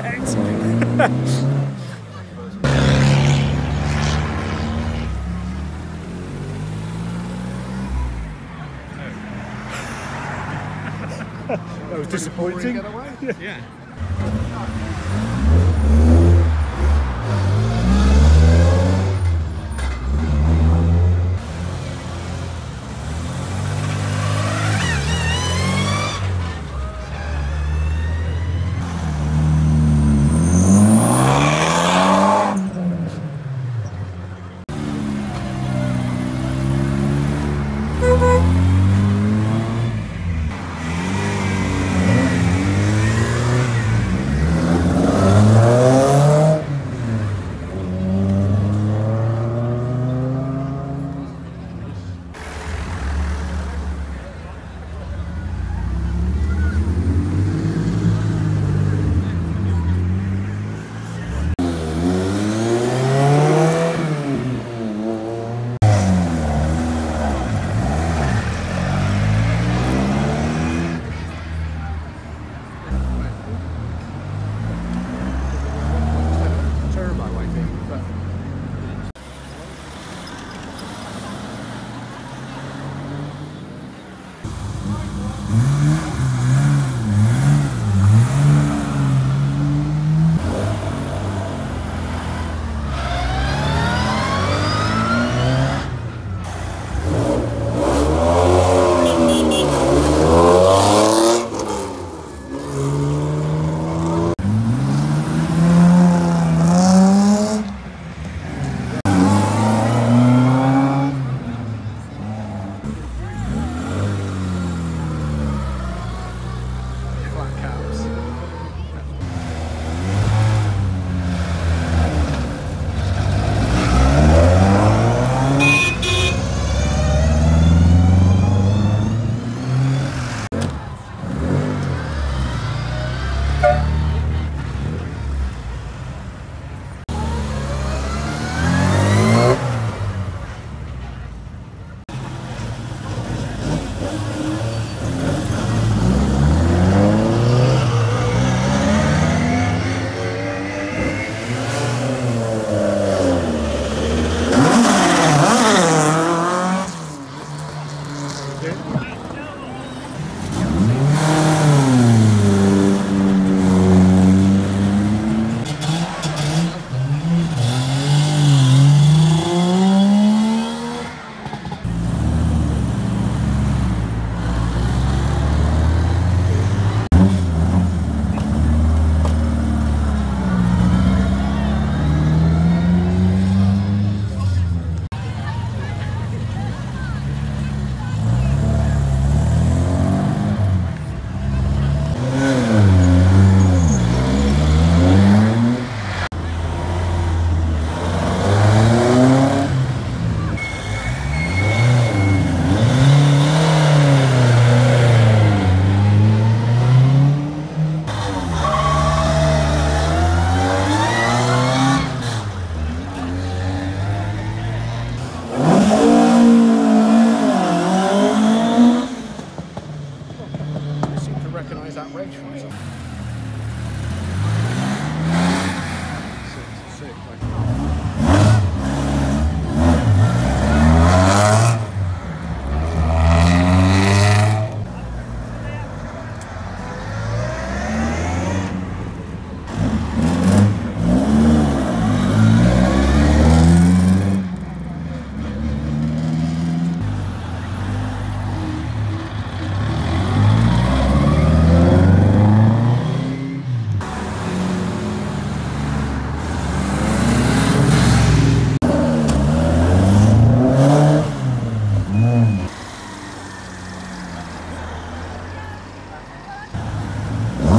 Thanks. That was disappointing.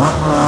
Yeah.